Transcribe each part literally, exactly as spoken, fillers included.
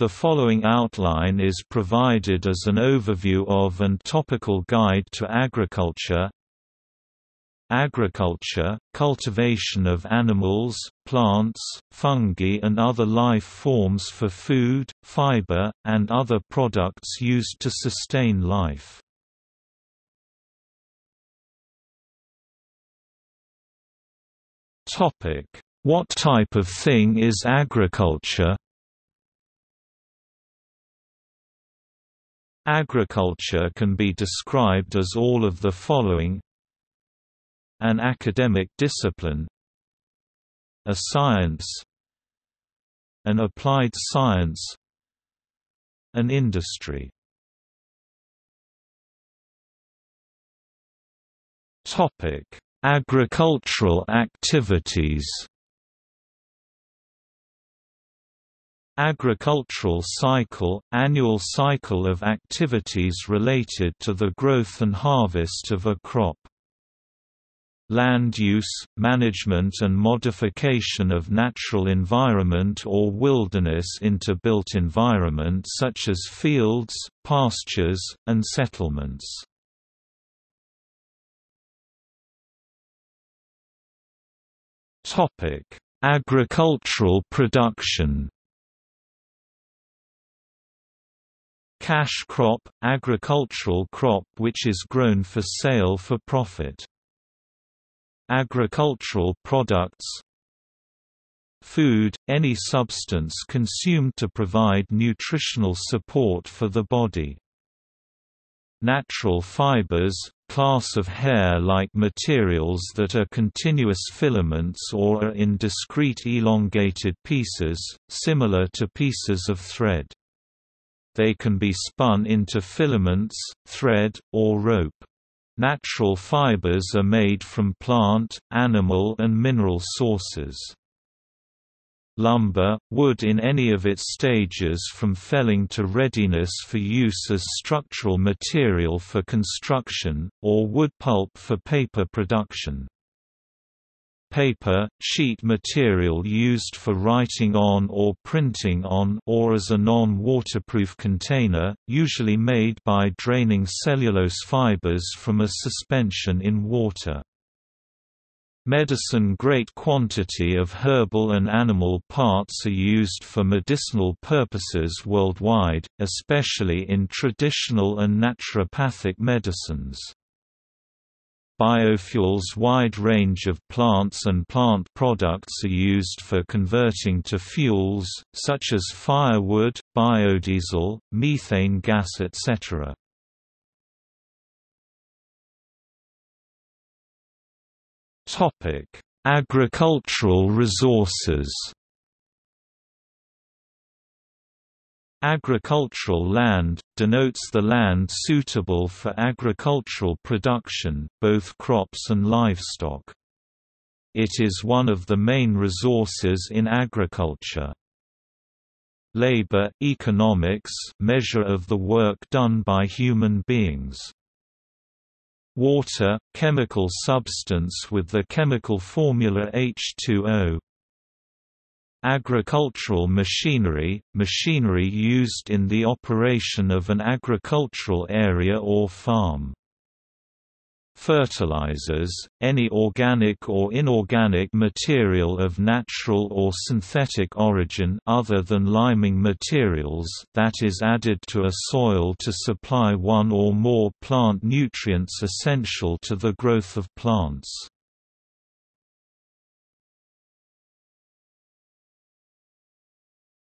The following outline is provided as an overview of and topical guide to agriculture. Agriculture – cultivation of animals, plants, fungi and other life forms for food, fiber, and other products used to sustain life. What type of thing is agriculture? Agriculture can be described as all of the following: an academic discipline, a science, an applied science, an industry. Topic: Agricultural activities. Agricultural cycle – annual cycle of activities related to the growth and harvest of a crop. Land use – management and modification of natural environment or wilderness into built environment such as fields, pastures, and settlements. Agricultural production. Cash crop – agricultural crop which is grown for sale for profit. Agricultural products. Food – any substance consumed to provide nutritional support for the body. Natural fibers – class of hair-like materials that are continuous filaments or are in discrete elongated pieces, similar to pieces of thread. They can be spun into filaments, thread, or rope. Natural fibers are made from plant, animal and mineral sources. Lumber – wood in any of its stages from felling to readiness for use as structural material for construction, or wood pulp for paper production. Paper – sheet material used for writing on or printing on or as a non-waterproof container, usually made by draining cellulose fibers from a suspension in water. Medicine – great quantity of herbal and animal parts are used for medicinal purposes worldwide, especially in traditional and naturopathic medicines. Biofuels – wide range of plants and plant products are used for converting to fuels, such as firewood, biodiesel, methane gas et cetera. Agricultural resources. Agricultural land denotes the land suitable for agricultural production, both crops and livestock. It is one of the main resources in agriculture. Labor – economics, measure of the work done by human beings. Water – chemical substance with the chemical formula H two O. Agricultural machinery – machinery used in the operation of an agricultural area or farm. Fertilizers – any organic or inorganic material of natural or synthetic origin other than liming materials that is added to a soil to supply one or more plant nutrients essential to the growth of plants.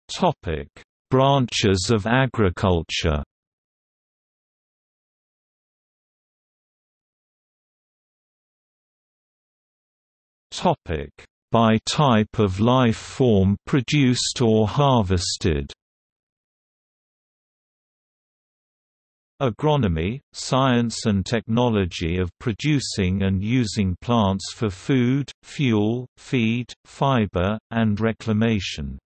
Topic: Branches of agriculture. Topic: By type of life form produced or harvested. Agronomy – science and technology of producing and using plants for food, fuel, feed, fiber, and reclamation.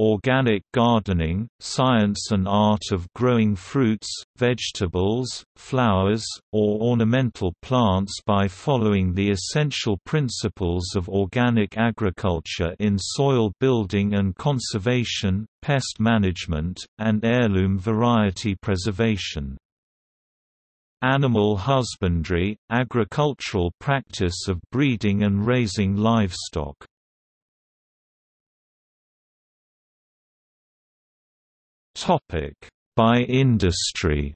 organic gardening, science and art of growing fruits, vegetables, flowers, or ornamental plants by following the essential principles of organic agriculture in soil building and conservation, pest management, and heirloom variety preservation. Animal husbandry, agricultural practice of breeding and raising livestock. Topic: by industry.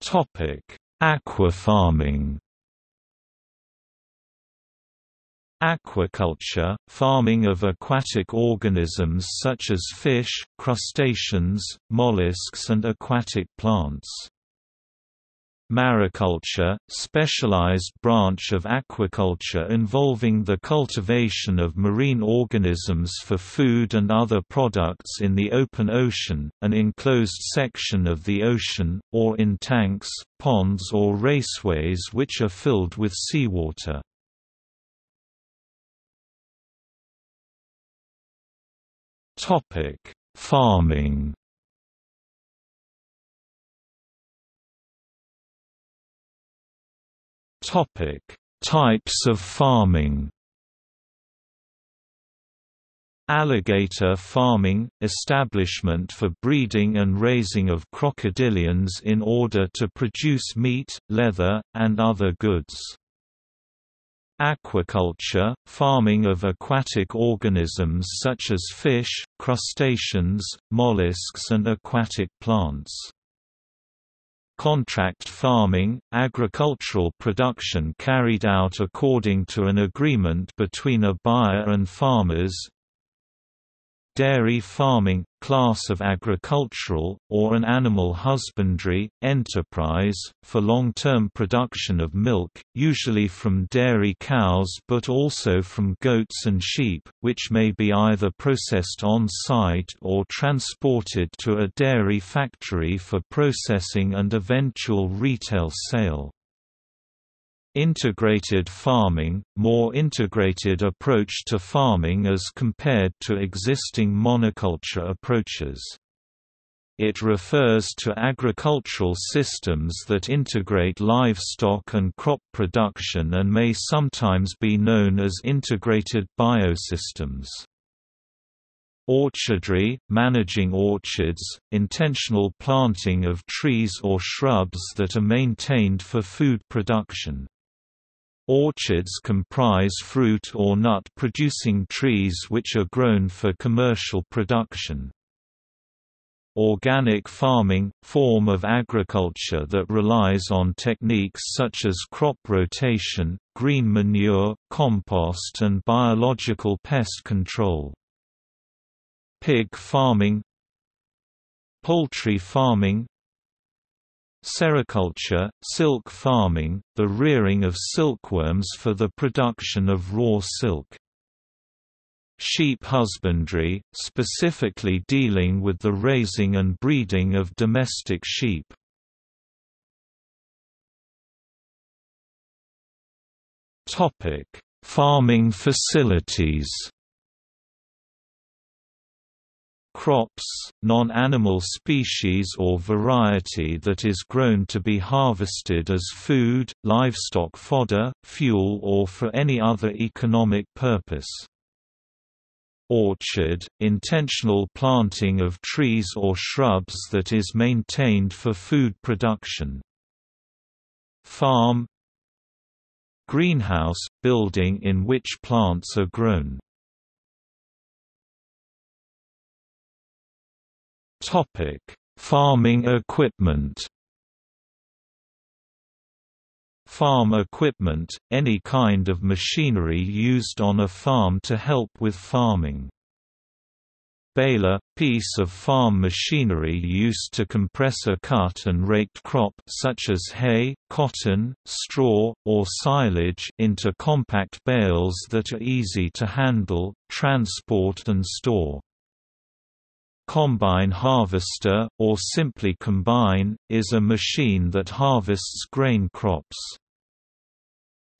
Topic: aquafarming. Aquaculture, farming of aquatic organisms such as fish, crustaceans, mollusks and aquatic plants. Mariculture, specialized branch of aquaculture involving the cultivation of marine organisms for food and other products in the open ocean, an enclosed section of the ocean, or in tanks, ponds or raceways which are filled with seawater. Farming. Topic: types of farming. Alligator farming – establishment for breeding and raising of crocodilians in order to produce meat, leather, and other goods. Aquaculture – farming of aquatic organisms such as fish, crustaceans, mollusks and aquatic plants. Contract farming – agricultural production carried out according to an agreement between a buyer and farmers. Dairy farming – class of agricultural, or an animal husbandry, enterprise, for long-term production of milk, usually from dairy cows but also from goats and sheep, which may be either processed on-site or transported to a dairy factory for processing and eventual retail sale. Integrated farming – more integrated approach to farming as compared to existing monoculture approaches. It refers to agricultural systems that integrate livestock and crop production and may sometimes be known as integrated biosystems. Orchardry – managing orchards, intentional planting of trees or shrubs that are maintained for food production. Orchards comprise fruit or nut-producing trees which are grown for commercial production. Organic farming – form of agriculture that relies on techniques such as crop rotation, green manure, compost and biological pest control. Pig farming, poultry farming, sericulture, silk farming, the rearing of silkworms for the production of raw silk. Sheep husbandry, specifically dealing with the raising and breeding of domestic sheep. Topic: farming facilities. Crops, non-animal species or variety that is grown to be harvested as food, livestock fodder, fuel or for any other economic purpose. Orchard, intentional planting of trees or shrubs that is maintained for food production. Farm, greenhouse, building in which plants are grown. Topic: farming equipment. Farm equipment, any kind of machinery used on a farm to help with farming. Baler, piece of farm machinery used to compress a cut and raked crop such as hay, cotton, straw, or silage into compact bales that are easy to handle, transport and store. Combine harvester, or simply combine, is a machine that harvests grain crops.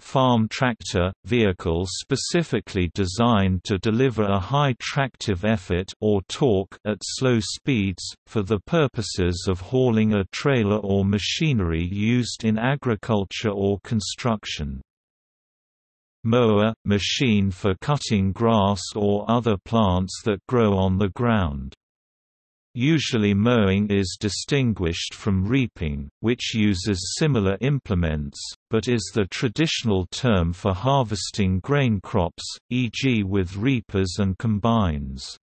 farm tractor, vehicles specifically designed to deliver a high tractive effort or torque at slow speeds, for the purposes of hauling a trailer or machinery used in agriculture or construction. Mower – machine for cutting grass or other plants that grow on the ground. Usually mowing is distinguished from reaping, which uses similar implements, but is the traditional term for harvesting grain crops, for example with reapers and combines.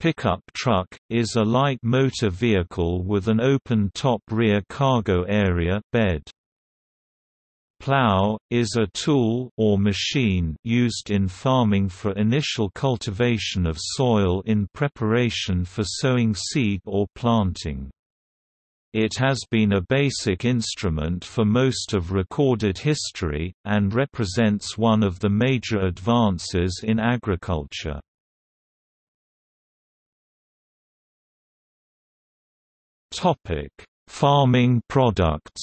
Pickup truck is a light motor vehicle with an open-top rear cargo area bed. Plow is a tool or machine used in farming for initial cultivation of soil in preparation for sowing seed or planting. It has been a basic instrument for most of recorded history, and represents one of the major advances in agriculture. Topic: Farming products.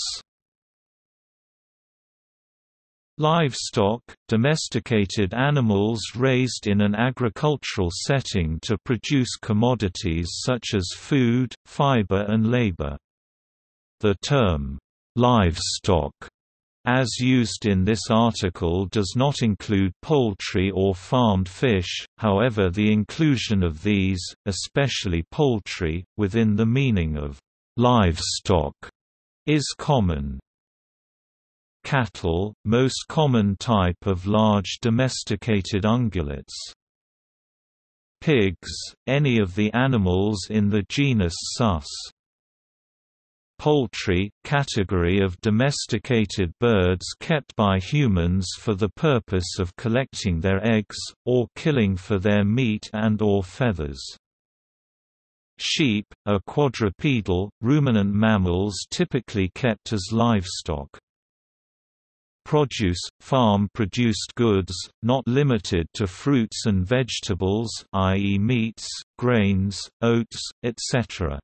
Livestock – domesticated animals raised in an agricultural setting to produce commodities such as food, fiber and labor. The term, "livestock", as used in this article does not include poultry or farmed fish, however the inclusion of these, especially poultry, within the meaning of "livestock" is common. Cattle, most common type of large domesticated ungulates. Pigs, any of the animals in the genus Sus. Poultry, category of domesticated birds kept by humans for the purpose of collecting their eggs, or killing for their meat and or feathers. Sheep, are quadrupedal, ruminant mammals typically kept as livestock. Produce – farm-produced goods, not limited to fruits and vegetables, that is meats, grains, oats, et cetera.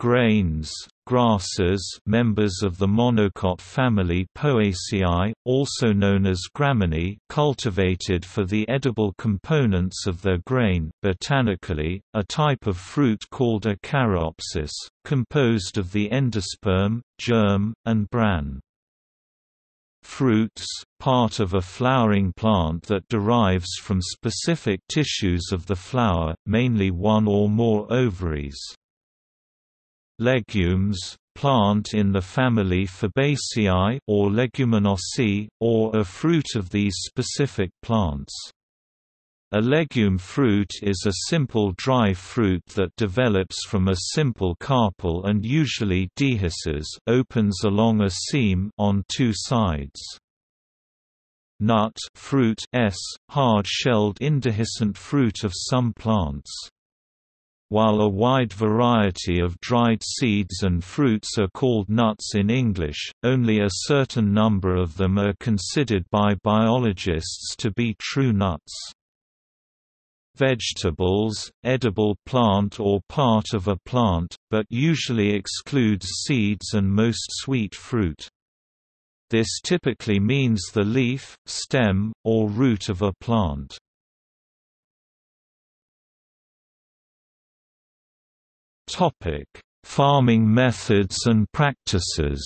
Grains, grasses, members of the monocot family Poaceae, also known as graminae, cultivated for the edible components of their grain. Botanically, a type of fruit called a caryopsis, composed of the endosperm, germ, and bran. Fruits, part of a flowering plant that derives from specific tissues of the flower, mainly one or more ovaries. Legumes, plant in the family Fabaceae or Leguminosae, or a fruit of these specific plants. A legume fruit is a simple dry fruit that develops from a simple carpel and usually dehisces, opens along a seam on two sides. Nut fruit s hard-shelled indehiscent fruit of some plants. While a wide variety of dried seeds and fruits are called nuts in English, only a certain number of them are considered by biologists to be true nuts. Vegetables, edible plant or part of a plant, but usually excludes seeds and most sweet fruit. This typically means the leaf, stem, or root of a plant. Topic: Farming methods and practices.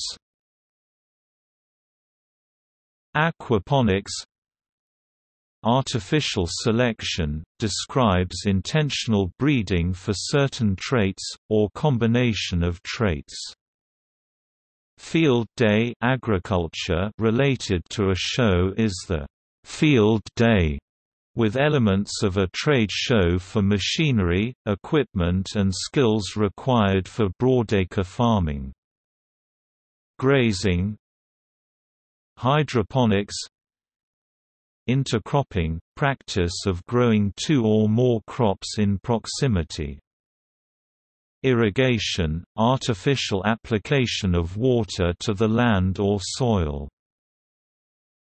Aquaponics. Artificial selection describes intentional breeding for certain traits, or combination of traits. Field day agriculture related to a show is the field day, with elements of a trade show for machinery, equipment and skills required for broadacre farming. Grazing. Hydroponics. Intercropping – practice of growing two or more crops in proximity. Irrigation – artificial application of water to the land or soil.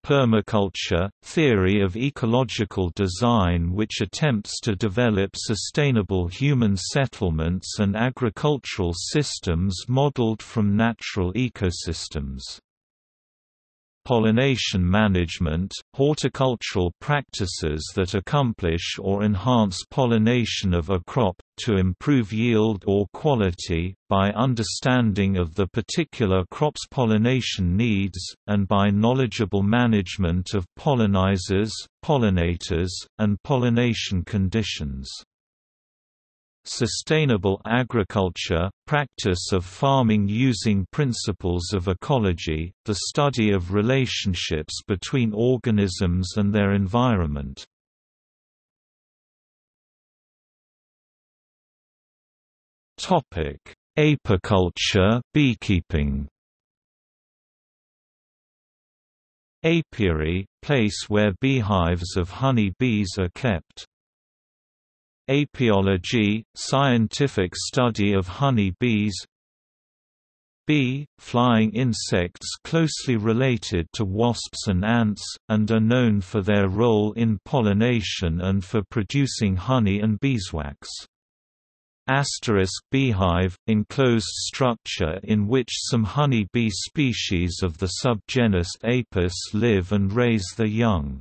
Permaculture – theory of ecological design which attempts to develop sustainable human settlements and agricultural systems modeled from natural ecosystems. pollination management, horticultural practices that accomplish or enhance pollination of a crop, to improve yield or quality, by understanding of the particular crop's pollination needs, and by knowledgeable management of pollinizers, pollinators, and pollination conditions. Sustainable agriculture, practice of farming using principles of ecology, the study of relationships between organisms and their environment. Apiculture, beekeeping. Apiary – place where beehives of honey bees are kept. Apiology – scientific study of honey bees. Bee – flying insects closely related to wasps and ants, and are known for their role in pollination and for producing honey and beeswax. Asterisk beehive – enclosed structure in which some honey bee species of the subgenus Apis live and raise their young.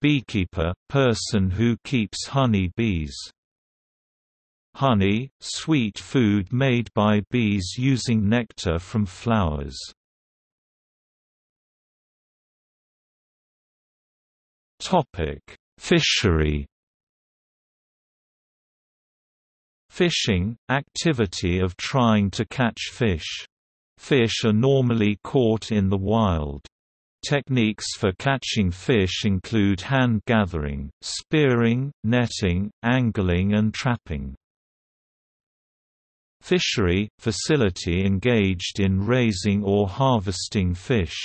Beekeeper – person who keeps honey bees. Honey – sweet food made by bees using nectar from flowers. Fishery. Fishing – activity of trying to catch fish. Fish are normally caught in the wild. Techniques for catching fish include hand gathering, spearing, netting, angling and trapping. Fishery – facility engaged in raising or harvesting fish.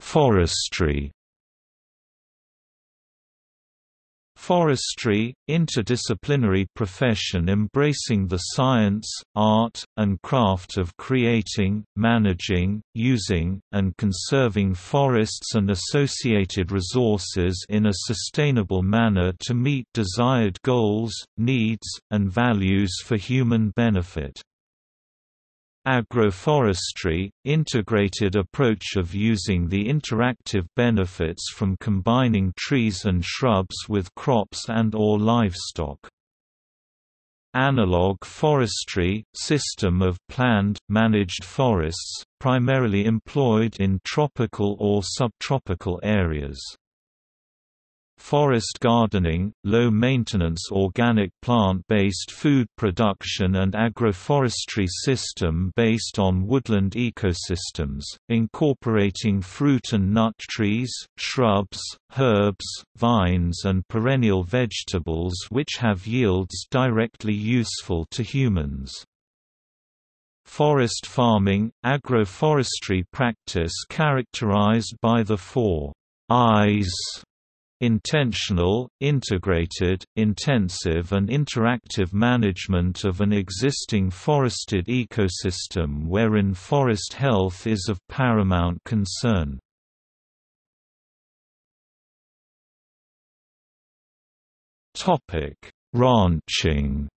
Forestry. Forestry, interdisciplinary profession embracing the science, art, and craft of creating, managing, using, and conserving forests and associated resources in a sustainable manner to meet desired goals, needs, and values for human benefit. Agroforestry – integrated approach of using the interactive benefits from combining trees and shrubs with crops and or livestock. Analog forestry – system of planned, managed forests, primarily employed in tropical or subtropical areas. Forest gardening, low-maintenance organic plant-based food production and agroforestry system based on woodland ecosystems, incorporating fruit and nut trees, shrubs, herbs, vines and perennial vegetables which have yields directly useful to humans. Forest farming, agroforestry practice characterized by the four I's: intentional, integrated, intensive and interactive management of an existing forested ecosystem wherein forest health is of paramount concern. Ranching.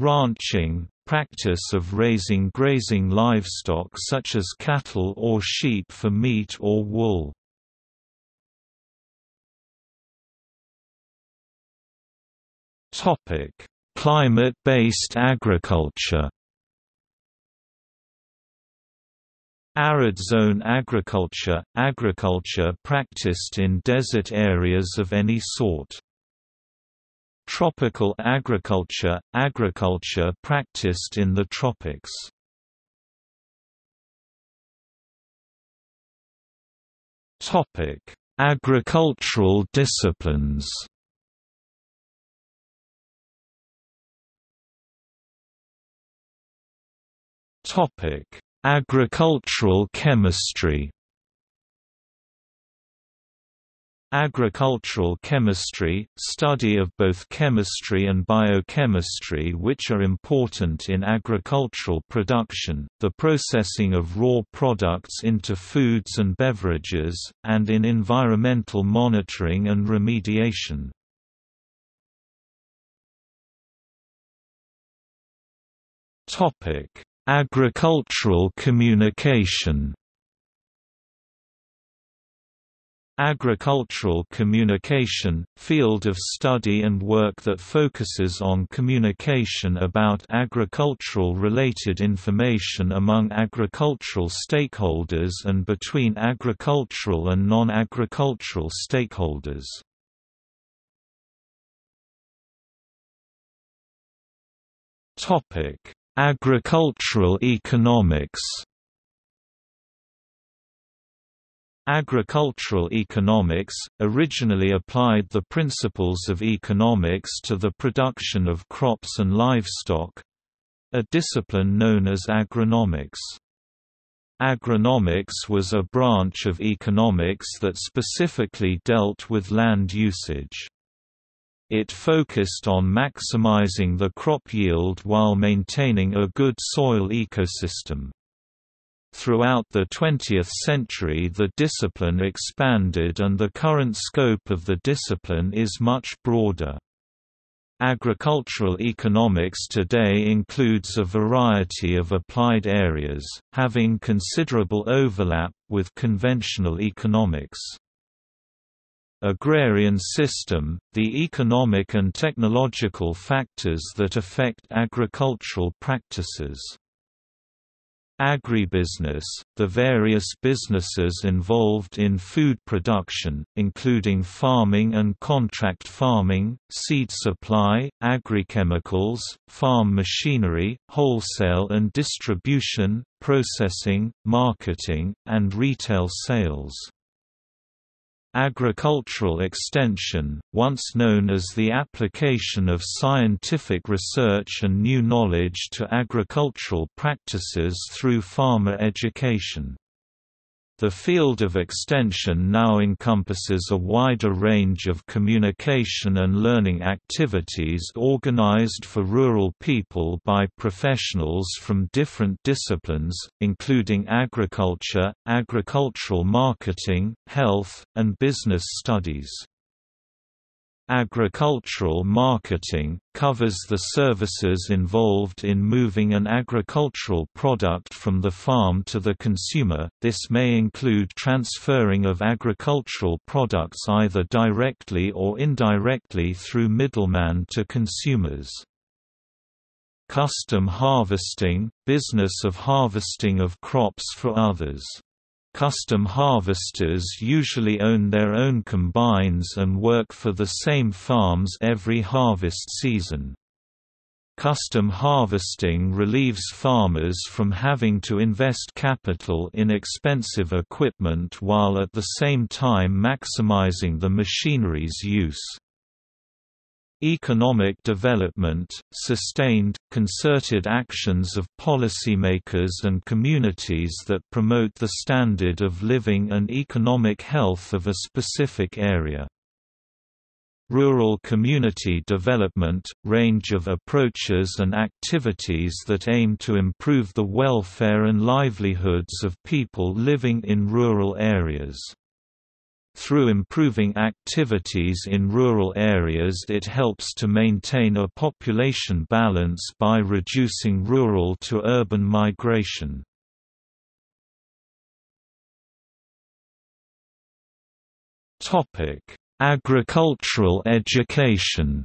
Ranching, practice of raising grazing livestock such as cattle or sheep for meat or wool. Climate-based agriculture. Arid zone agriculture – agriculture practiced in desert areas of any sort. Tropical agriculture – agriculture practiced in the tropics. Agricultural disciplines. Agricultural chemistry. Agricultural chemistry – study of both chemistry and biochemistry which are important in agricultural production, the processing of raw products into foods and beverages, and in environmental monitoring and remediation. Topic: Agricultural communication. Agricultural communication – field of study and work that focuses on communication about agricultural-related information among agricultural stakeholders and between agricultural and non-agricultural stakeholders. Agricultural economics. Agricultural economics, originally applied the principles of economics to the production of crops and livestock—a discipline known as agronomics. Agronomics was a branch of economics that specifically dealt with land usage. It focused on maximizing the crop yield while maintaining a good soil ecosystem. Throughout the twentieth century, the discipline expanded and the current scope of the discipline is much broader. Agricultural economics today includes a variety of applied areas, having considerable overlap with conventional economics. Agrarian system – the economic and technological factors that affect agricultural practices. Agribusiness – the various businesses involved in food production, including farming and contract farming, seed supply, agrochemicals, farm machinery, wholesale and distribution, processing, marketing, and retail sales. Agricultural extension, once known as the application of scientific research and new knowledge to agricultural practices through farmer education. The field of extension now encompasses a wider range of communication and learning activities organized for rural people by professionals from different disciplines, including agriculture, agricultural marketing, health, and business studies. Agricultural marketing covers the services involved in moving an agricultural product from the farm to the consumer. This may include transferring of agricultural products either directly or indirectly through middlemen to consumers. Custom harvesting, business of harvesting of crops for others. Custom harvesters usually own their own combines and work for the same farms every harvest season. Custom harvesting relieves farmers from having to invest capital in expensive equipment while at the same time maximizing the machinery's use. Economic development – sustained, concerted actions of policymakers and communities that promote the standard of living and economic health of a specific area. Rural community development – range of approaches and activities that aim to improve the welfare and livelihoods of people living in rural areas. Through improving activities in rural areas, it helps to maintain a population balance by reducing rural to urban migration. Topic: Agricultural education.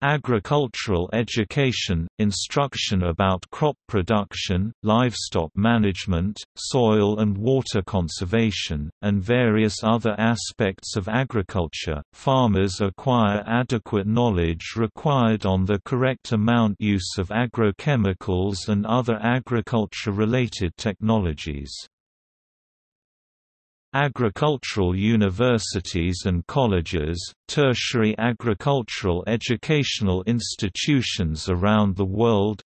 Agricultural education – instruction about crop production, livestock management, soil and water conservation, and various other aspects of agriculture. Farmers acquire adequate knowledge required on the correct amount use of agrochemicals and other agriculture-related technologies. Agricultural universities and colleges, tertiary agricultural educational institutions around the world.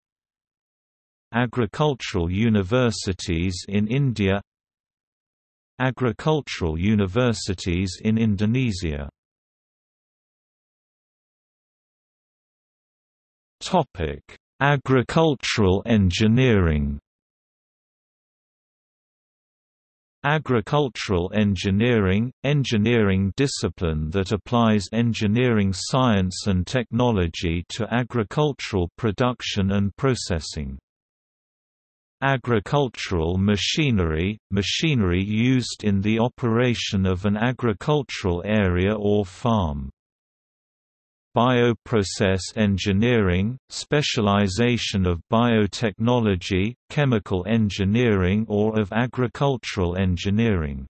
Agricultural universities in India. Agricultural universities in Indonesia. Topic: Agricultural engineering. Agricultural engineering – engineering discipline that applies engineering science and technology to agricultural production and processing. Agricultural machinery – machinery used in the operation of an agricultural area or farm. Bioprocess engineering – specialization of biotechnology, chemical engineering or of agricultural engineering.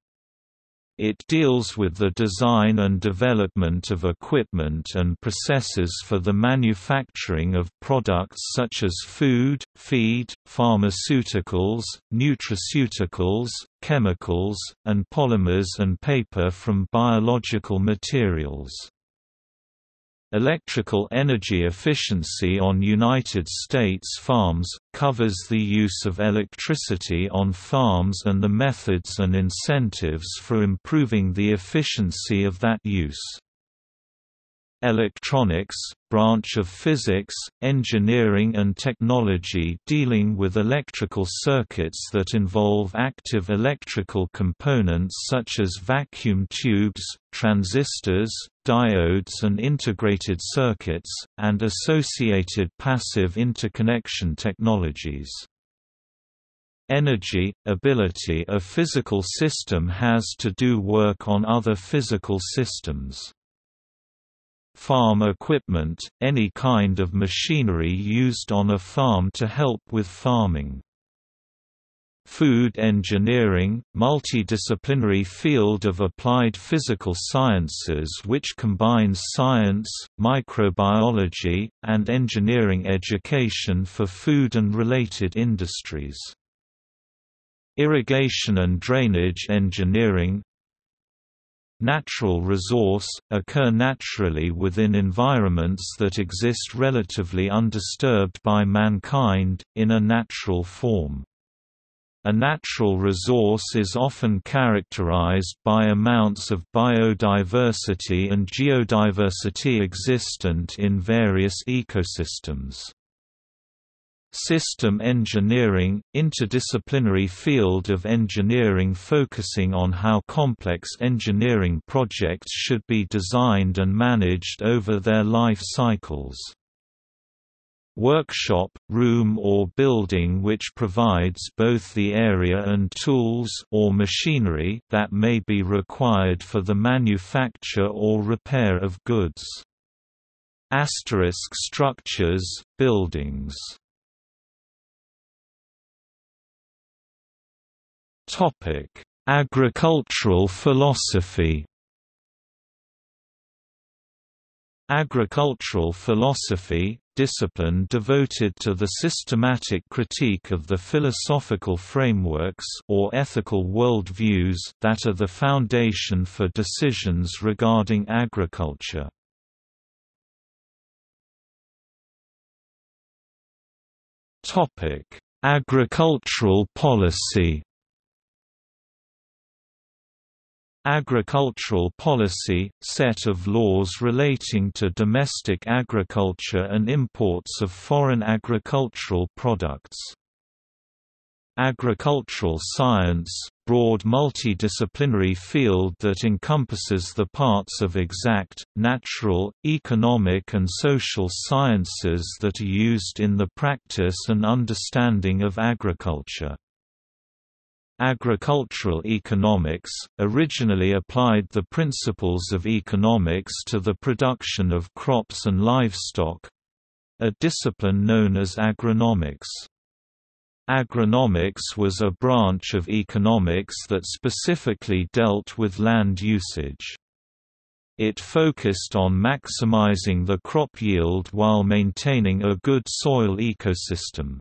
It deals with the design and development of equipment and processes for the manufacturing of products such as food, feed, pharmaceuticals, nutraceuticals, chemicals, and polymers and paper from biological materials. Electrical energy efficiency on United States farms covers the use of electricity on farms and the methods and incentives for improving the efficiency of that use. Electronics, branch of physics, engineering and technology dealing with electrical circuits that involve active electrical components such as vacuum tubes, transistors, diodes and integrated circuits, and associated passive interconnection technologies. Energy, ability a physical system has to do work on other physical systems. Farm equipment – any kind of machinery used on a farm to help with farming. Food engineering – multidisciplinary field of applied physical sciences which combines science, microbiology, and engineering education for food and related industries. Irrigation and drainage engineering. Natural resource – occur naturally within environments that exist relatively undisturbed by mankind, in a natural form. A natural resource is often characterized by amounts of biodiversity and geodiversity existent in various ecosystems. System engineering – interdisciplinary field of engineering focusing on how complex engineering projects should be designed and managed over their life cycles. Workshop – room or building which provides both the area and tools or machinery that may be required for the manufacture or repair of goods. Asterisk structures, buildings. Topic: Agricultural philosophy. Agricultural philosophy, discipline devoted to the systematic critique of the philosophical frameworks or ethical worldviews that are the foundation for decisions regarding agriculture. Topic: Agricultural policy. Agricultural policy – set of laws relating to domestic agriculture and imports of foreign agricultural products. Agricultural science – broad multidisciplinary field that encompasses the parts of exact, natural, economic and social sciences that are used in the practice and understanding of agriculture. Agricultural economics originally applied the principles of economics to the production of crops and livestock, a discipline known as agronomics. Agronomics was a branch of economics that specifically dealt with land usage. It focused on maximizing the crop yield while maintaining a good soil ecosystem.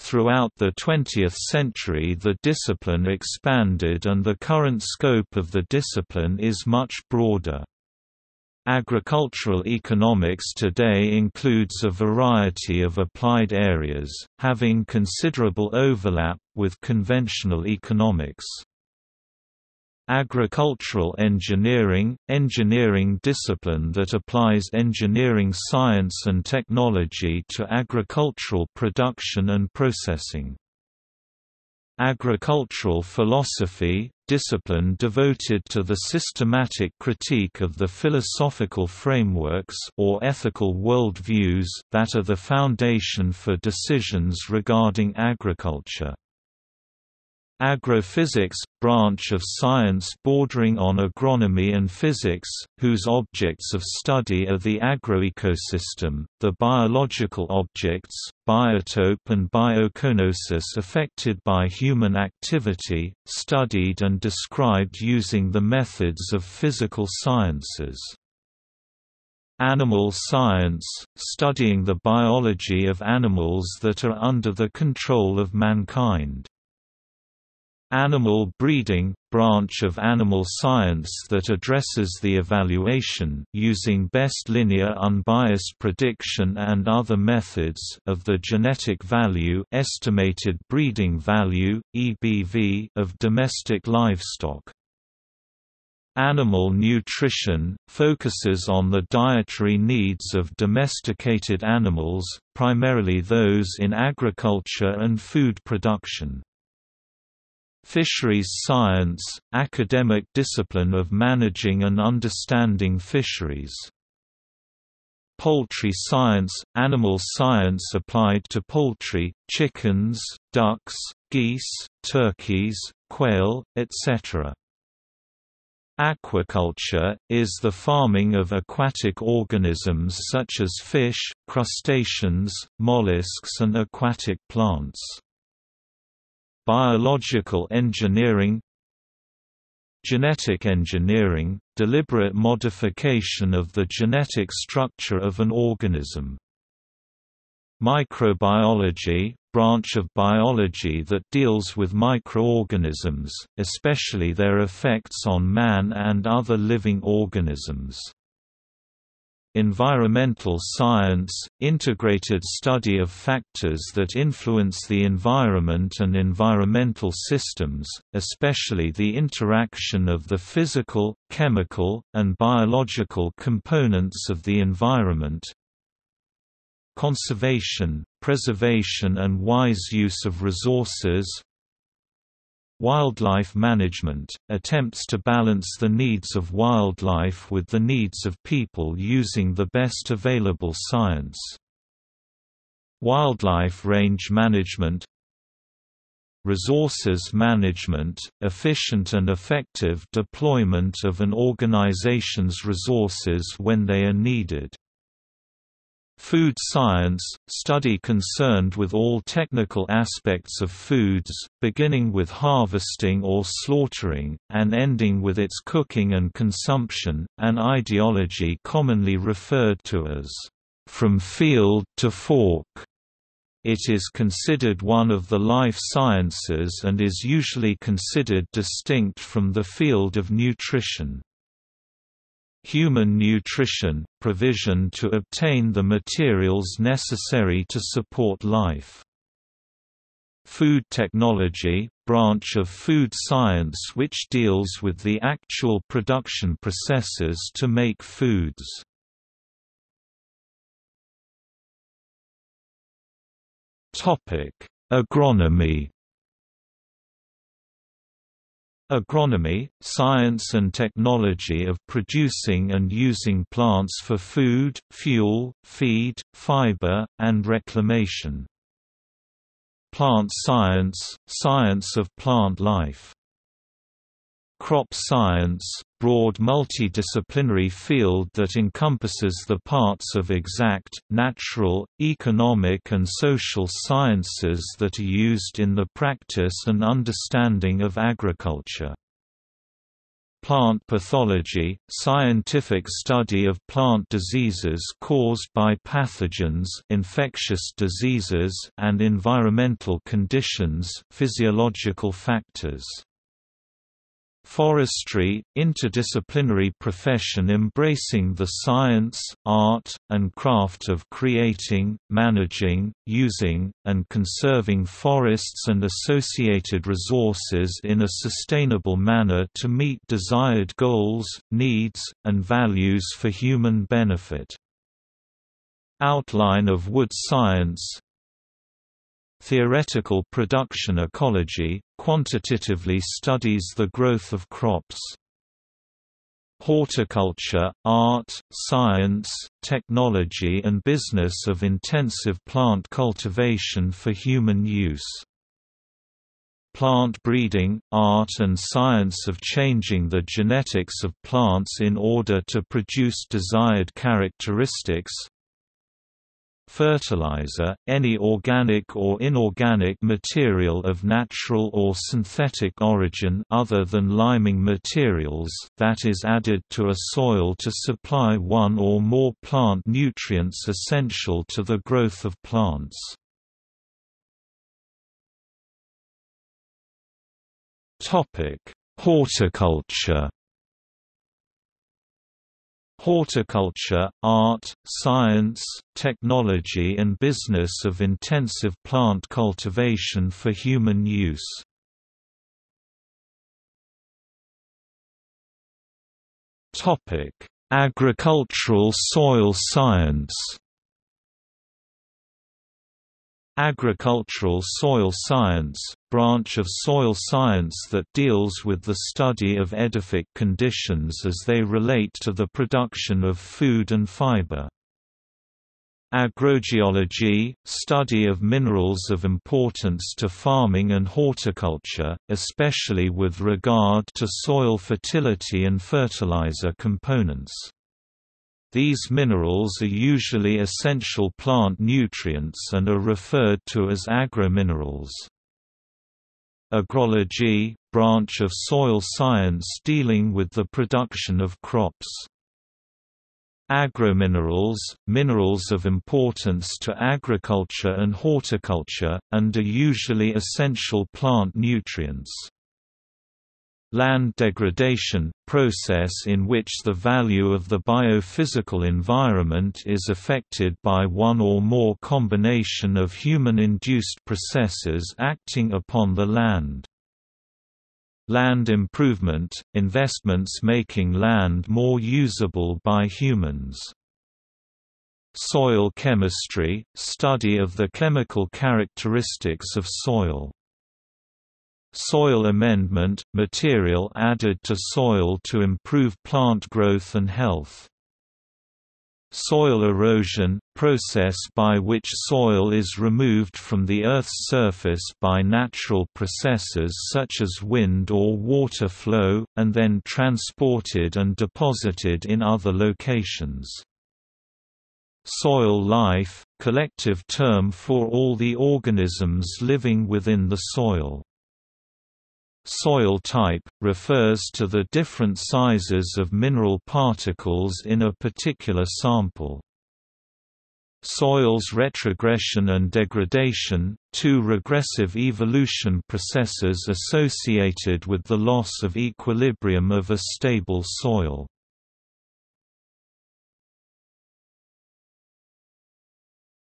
Throughout the twentieth century the discipline expanded and the current scope of the discipline is much broader. Agricultural economics today includes a variety of applied areas, having considerable overlap with conventional economics. Agricultural engineering – engineering discipline that applies engineering science and technology to agricultural production and processing. Agricultural philosophy, discipline devoted to the systematic critique of the philosophical frameworks or ethical worldviews that are the foundation for decisions regarding agriculture. Agrophysics – branch of science bordering on agronomy and physics, whose objects of study are the agroecosystem, the biological objects, biotope and bioconosis affected by human activity, studied and described using the methods of physical sciences. Animal science – studying the biology of animals that are under the control of mankind. Animal breeding – branch of animal science that addresses the evaluation using best linear unbiased prediction and other methods of the genetic value estimated breeding value, E B V, of domestic livestock. Animal nutrition – focuses on the dietary needs of domesticated animals, primarily those in agriculture and food production. Fisheries science – academic discipline of managing and understanding fisheries. Poultry science – animal science applied to poultry, chickens, ducks, geese, turkeys, quail, et cetera. Aquaculture – is the farming of aquatic organisms such as fish, crustaceans, mollusks and aquatic plants. Biological engineering, genetic engineering, deliberate modification of the genetic structure of an organism. Microbiology, branch of biology that deals with microorganisms, especially their effects on man and other living organisms. Environmental science – integrated study of factors that influence the environment and environmental systems, especially the interaction of the physical, chemical, and biological components of the environment. Conservation – preservation and wise use of resources. Wildlife management – attempts to balance the needs of wildlife with the needs of people using the best available science. Wildlife range management. Resources management – efficient and effective deployment of an organization's resources when they are needed. Food science – study concerned with all technical aspects of foods, beginning with harvesting or slaughtering, and ending with its cooking and consumption, an ideology commonly referred to as, "from field to fork". It is considered one of the life sciences and is usually considered distinct from the field of nutrition. Human nutrition – provision to obtain the materials necessary to support life. Food technology – branch of food science which deals with the actual production processes to make foods. Agronomy. Agronomy – science and technology of producing and using plants for food, fuel, feed, fiber, and reclamation. Plant science – science of plant life. Crop science – broad multidisciplinary field that encompasses the parts of exact, natural, economic and social sciences that are used in the practice and understanding of agriculture. Plant pathology – scientific study of plant diseases caused by pathogens, infectious diseases and environmental conditions, physiological factors. Forestry – interdisciplinary profession embracing the science, art, and craft of creating, managing, using, and conserving forests and associated resources in a sustainable manner to meet desired goals, needs, and values for human benefit. Outline of wood science. Theoretical production ecology quantitatively studies the growth of crops. Horticulture, art, science, technology and business of intensive plant cultivation for human use. Plant breeding, art and science of changing the genetics of plants in order to produce desired characteristics. Fertilizer, any organic or inorganic material of natural or synthetic origin other than liming materials that is added to a soil to supply one or more plant nutrients essential to the growth of plants. Topic: Horticulture. Horticulture, art, science, technology and business of intensive plant cultivation for human use. Topic: Agricultural soil science. Agricultural soil science, branch of soil science that deals with the study of edaphic conditions as they relate to the production of food and fiber. Agrogeology, study of minerals of importance to farming and horticulture, especially with regard to soil fertility and fertilizer components. These minerals are usually essential plant nutrients and are referred to as agrominerals. Agroecology, branch of soil science dealing with the production of crops. Agrominerals, minerals of importance to agriculture and horticulture, and are usually essential plant nutrients. Land degradation – process in which the value of the biophysical environment is affected by one or more combination of human-induced processes acting upon the land. Land improvement – investments making land more usable by humans. Soil chemistry – study of the chemical characteristics of soil. Soil amendment – material added to soil to improve plant growth and health. Soil erosion – process by which soil is removed from the earth's surface by natural processes such as wind or water flow, and then transported and deposited in other locations. Soil life – collective term for all the organisms living within the soil. Soil type refers to the different sizes of mineral particles in a particular sample. Soils retrogression and degradation, two regressive evolution processes associated with the loss of equilibrium of a stable soil.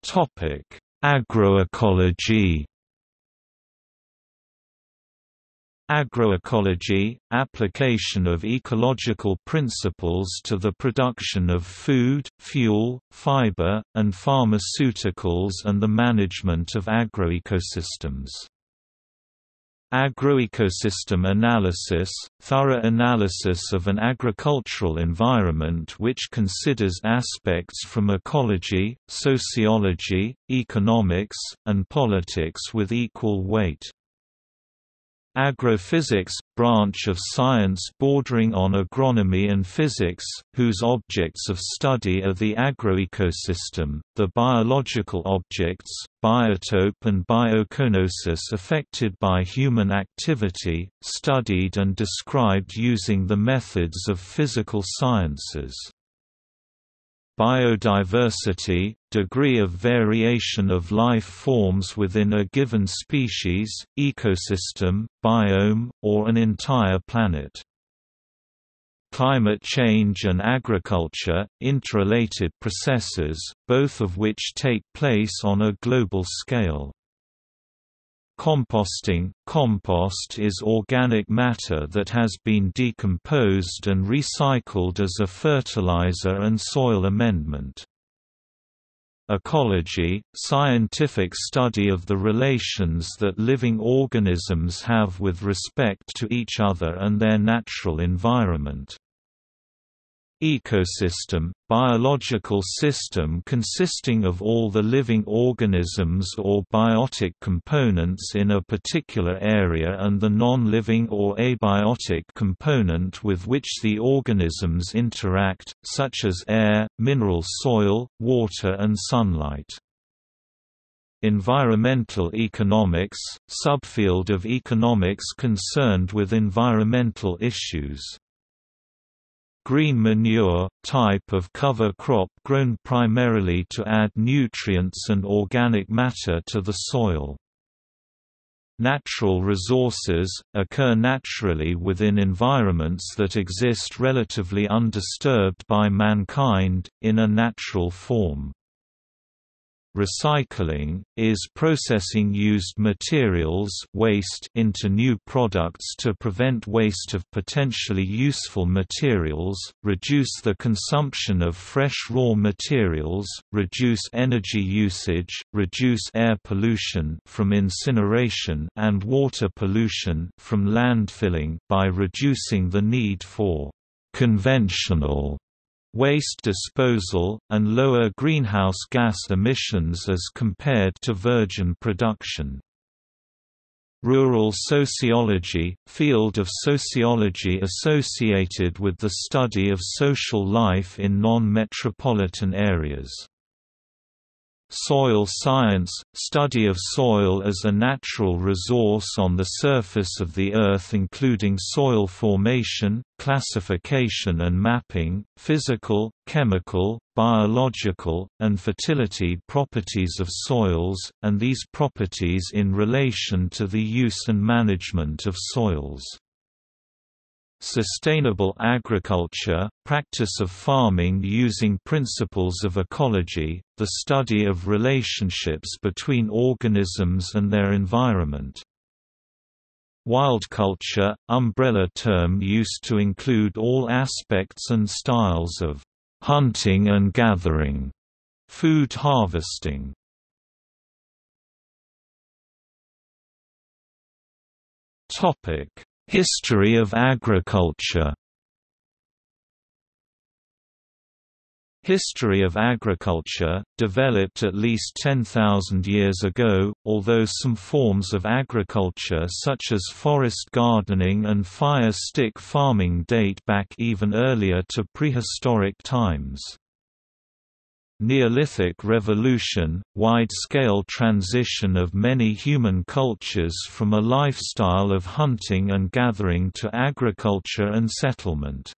Topic: Agroecology. Agroecology – application of ecological principles to the production of food, fuel, fiber, and pharmaceuticals and the management of agroecosystems. Agroecosystem analysis – thorough analysis of an agricultural environment which considers aspects from ecology, sociology, economics, and politics with equal weight. Agrophysics – branch of science bordering on agronomy and physics, whose objects of study are the agroecosystem, the biological objects, biotope and bioconosis affected by human activity, studied and described using the methods of physical sciences. Biodiversity – degree of variation of life forms within a given species, ecosystem, biome, or an entire planet. Climate change and agriculture – interrelated processes, both of which take place on a global scale. Composting – compost is organic matter that has been decomposed and recycled as a fertilizer and soil amendment. Ecology – scientific study of the relations that living organisms have with respect to each other and their natural environment. Ecosystem – biological system consisting of all the living organisms or biotic components in a particular area and the non-living or abiotic component with which the organisms interact, such as air, mineral soil, water and sunlight. Environmental economics – subfield of economics concerned with environmental issues. Green manure – type of cover crop grown primarily to add nutrients and organic matter to the soil. Natural resources – occur naturally within environments that exist relatively undisturbed by mankind, in a natural form. Recycling is processing used materials waste into new products to prevent waste of potentially useful materials, reduce the consumption of fresh raw materials, reduce energy usage, reduce air pollution from incineration and water pollution from landfilling by reducing the need for conventional waste disposal, and lower greenhouse gas emissions as compared to virgin production. Rural sociology – field of sociology associated with the study of social life in non-metropolitan areas. Soil science – study of soil as a natural resource on the surface of the earth including soil formation, classification and mapping, physical, chemical, biological, and fertility properties of soils, and these properties in relation to the use and management of soils. Sustainable agriculture – practice of farming using principles of ecology, the study of relationships between organisms and their environment. Wildculture – umbrella term used to include all aspects and styles of hunting and gathering, food harvesting. History of agriculture. History of agriculture, developed at least ten thousand years ago, although some forms of agriculture such as forest gardening and fire stick farming date back even earlier to prehistoric times. Neolithic Revolution – wide-scale transition of many human cultures from a lifestyle of hunting and gathering to agriculture and settlement.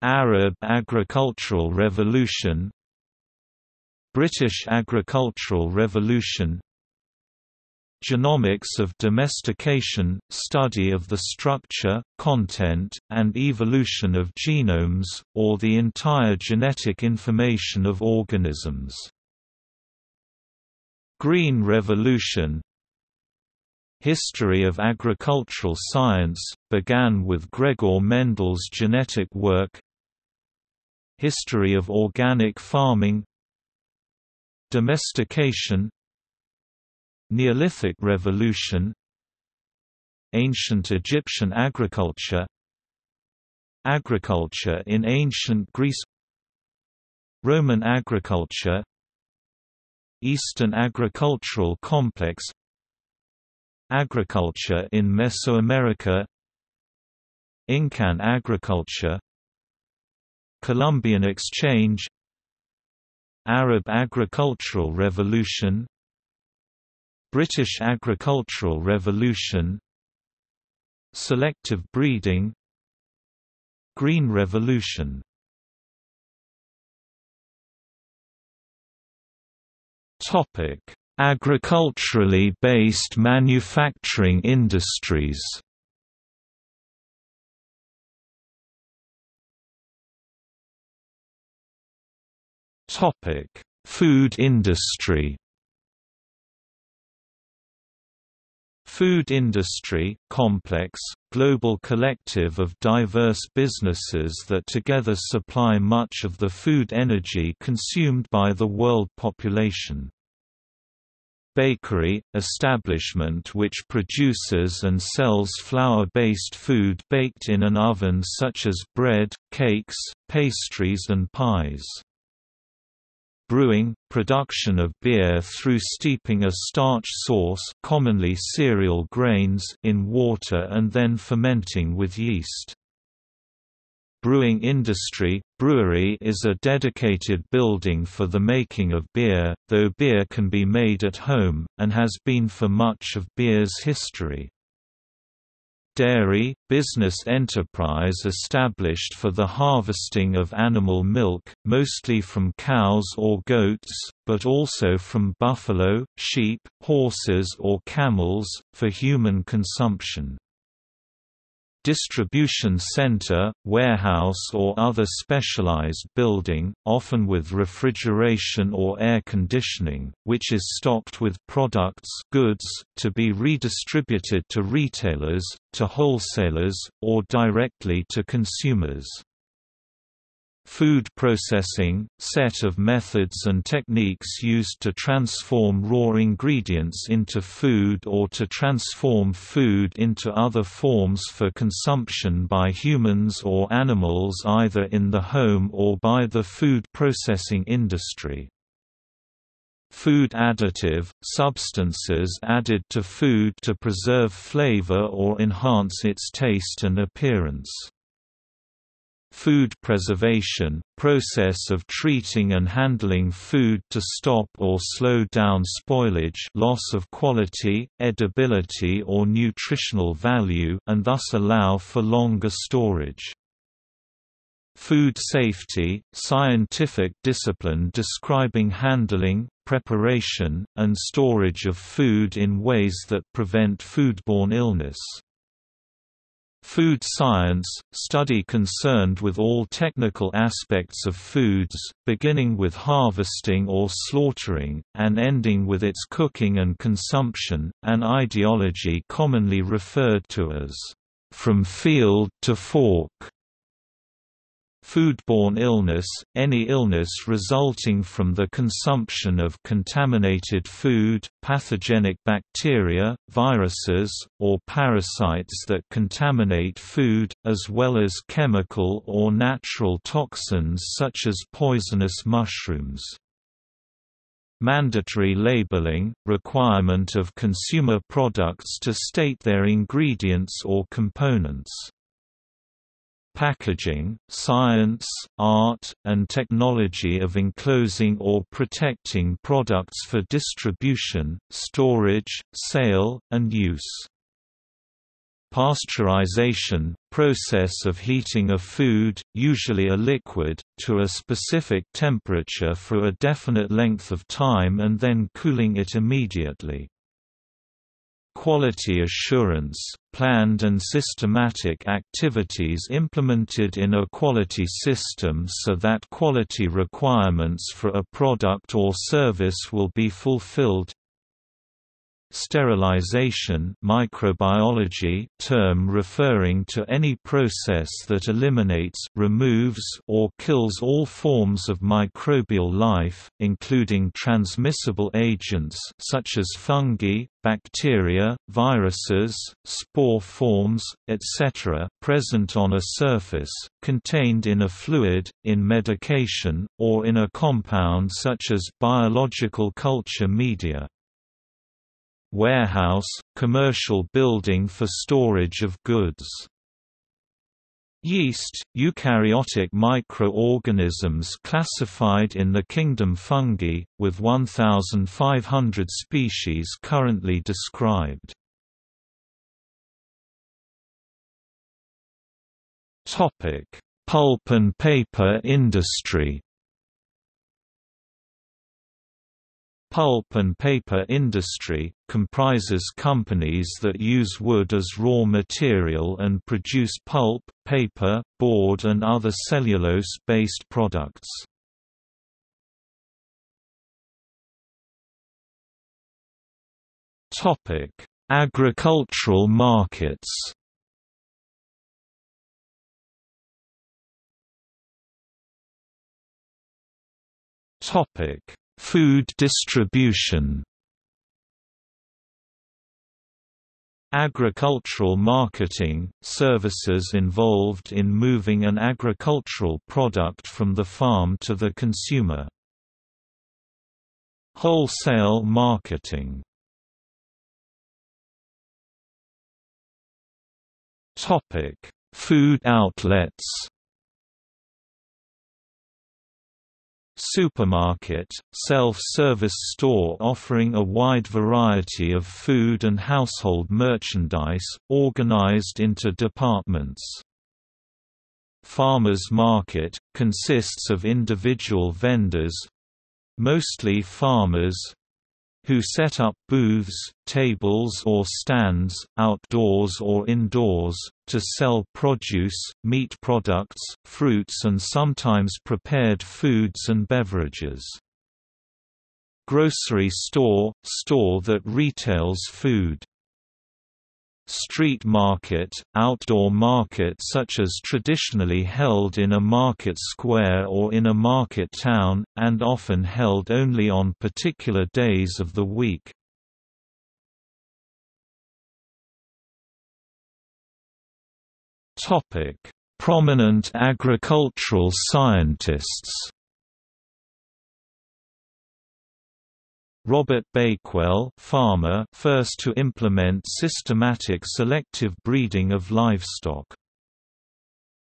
Arab Agricultural Revolution, British Agricultural Revolution. Genomics of domestication – study of the structure, content, and evolution of genomes, or the entire genetic information of organisms. Green Revolution. History of agricultural science – began with Gregor Mendel's genetic work. History of organic farming. Domestication. Neolithic Revolution. Ancient Egyptian agriculture. Agriculture in ancient Greece. Roman agriculture. Eastern agricultural complex. Agriculture in Mesoamerica. Incan agriculture. Columbian exchange. Arab agricultural revolution. British Agricultural Revolution. Selective breeding. Green Revolution. Topic: Agriculturally based manufacturing industries. Topic: Food industry. food industry, complex, global collective of diverse businesses that together supply much of the food energy consumed by the world population. Bakery, establishment which produces and sells flour-based food baked in an oven such as bread, cakes, pastries and pies. Brewing, production of beer through steeping a starch source, commonly cereal grains, in water and then fermenting with yeast. Brewing industry. Brewery is a dedicated building for the making of beer, though beer can be made at home, and has been for much of beer's history. Dairy – business enterprise established for the harvesting of animal milk, mostly from cows or goats, but also from buffalo, sheep, horses or camels, for human consumption. Distribution center, warehouse or other specialized building, often with refrigeration or air conditioning, which is stocked with products goods, to be redistributed to retailers, to wholesalers, or directly to consumers. Food processing – set of methods and techniques used to transform raw ingredients into food or to transform food into other forms for consumption by humans or animals either in the home or by the food processing industry. Food additive – substances added to food to preserve flavor or enhance its taste and appearance. Food preservation – process of treating and handling food to stop or slow down spoilage, loss of quality, edibility or nutritional value, and thus allow for longer storage. Food safety – scientific discipline describing handling, preparation, and storage of food in ways that prevent foodborne illness. Food science – study concerned with all technical aspects of foods, beginning with harvesting or slaughtering, and ending with its cooking and consumption, an ideology commonly referred to as, "from field to fork". Foodborne illness – any illness resulting from the consumption of contaminated food, pathogenic bacteria, viruses, or parasites that contaminate food, as well as chemical or natural toxins such as poisonous mushrooms. Mandatory labeling – requirement of consumer products to state their ingredients or components. Packaging, science, art, and technology of enclosing or protecting products for distribution, storage, sale, and use. Pasteurization, process of heating a food, usually a liquid, to a specific temperature for a definite length of time and then cooling it immediately. Quality assurance – planned and systematic activities implemented in a quality system so that quality requirements for a product or service will be fulfilled. Sterilization – microbiology term referring to any process that eliminates, removes or kills all forms of microbial life, including transmissible agents such as fungi, bacteria, viruses, spore forms, et cetera present on a surface, contained in a fluid, in medication, or in a compound such as biological culture media. Warehouse, commercial building for storage of goods. Yeast, eukaryotic microorganisms classified in the kingdom fungi, with one thousand five hundred species currently described. Pulp and paper industry. Pulp and paper industry comprises companies that use wood as raw material and produce pulp, paper, board and other cellulose-based products. Topic: Agricultural markets. Topic: Food distribution. Agricultural marketing – services involved in moving an agricultural product from the farm to the consumer. Wholesale marketing. Topic: Food outlets. Supermarket – self-service store offering a wide variety of food and household merchandise, organized into departments. Farmers' market – consists of individual vendors—mostly farmers—who set up booths, tables or stands, outdoors or indoors, to sell produce, meat products, fruits and sometimes prepared foods and beverages. Grocery store – store that retails food. Street market – outdoor market such as traditionally held in a market square or in a market town, and often held only on particular days of the week. Topic: Prominent agricultural scientists. Robert Bakewell, farmer, first to implement systematic selective breeding of livestock.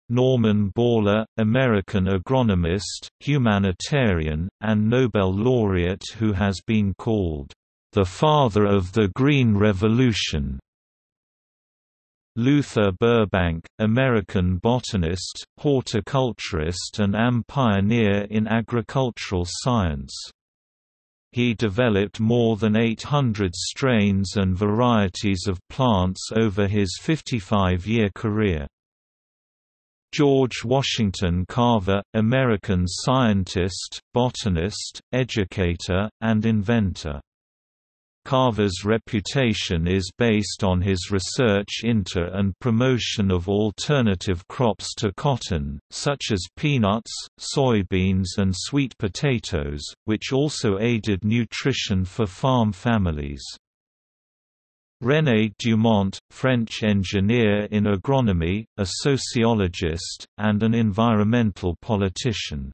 Norman Borla, American agronomist, humanitarian, and Nobel laureate who has been called the father of the Green Revolution. Luther Burbank, American botanist, horticulturist and A M pioneer in agricultural science. He developed more than eight hundred strains and varieties of plants over his fifty-five year career. George Washington Carver, American scientist, botanist, educator, and inventor. Carver's reputation is based on his research into and promotion of alternative crops to cotton, such as peanuts, soybeans and sweet potatoes, which also aided nutrition for farm families. René Dumont, French engineer in agronomy, a sociologist, and an environmental politician.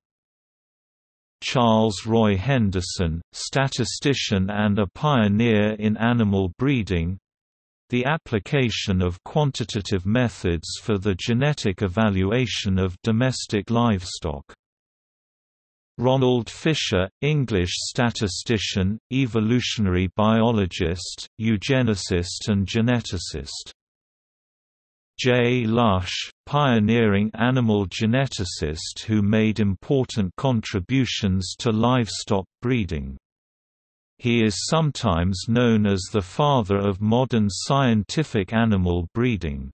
Charles Roy Henderson, statistician and a pioneer in animal breeding—the application of quantitative methods for the genetic evaluation of domestic livestock. Ronald Fisher, English statistician, evolutionary biologist, eugenicist and geneticist. J. Lush, pioneering animal geneticist who made important contributions to livestock breeding. He is sometimes known as the father of modern scientific animal breeding.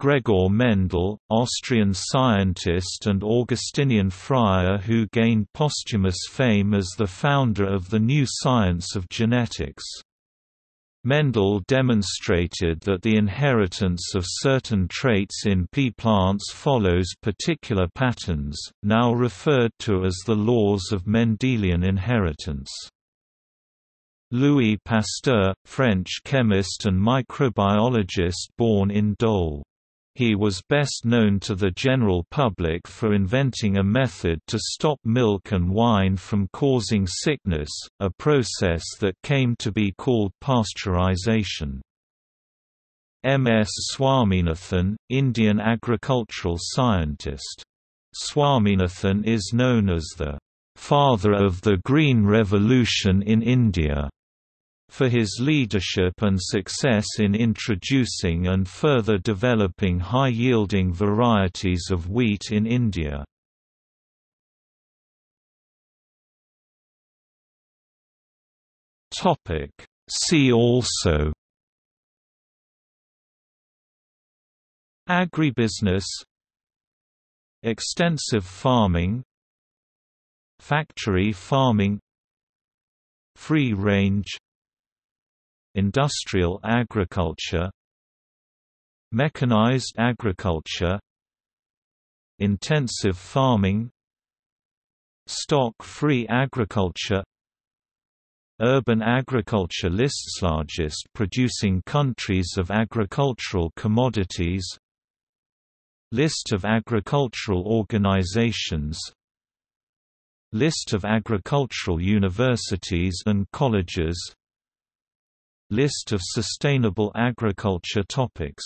Gregor Mendel, Austrian scientist and Augustinian friar who gained posthumous fame as the founder of the new science of genetics. Mendel demonstrated that the inheritance of certain traits in pea plants follows particular patterns, now referred to as the laws of Mendelian inheritance. Louis Pasteur, French chemist and microbiologist born in Dole. He was best known to the general public for inventing a method to stop milk and wine from causing sickness, a process that came to be called pasteurization. M. S. Swaminathan, Indian agricultural scientist. Swaminathan is known as the "father of the Green Revolution in India" for his leadership and success in introducing and further developing high-yielding varieties of wheat in India. Topic: See also. Agribusiness. Extensive farming. Factory farming. Free range. industrial agriculture, mechanized agriculture, intensive farming, stock-free agriculture, urban agriculture. Lists largest producing countries of agricultural commodities, list of agricultural organizations, list of agricultural universities and colleges, list of sustainable agriculture topics.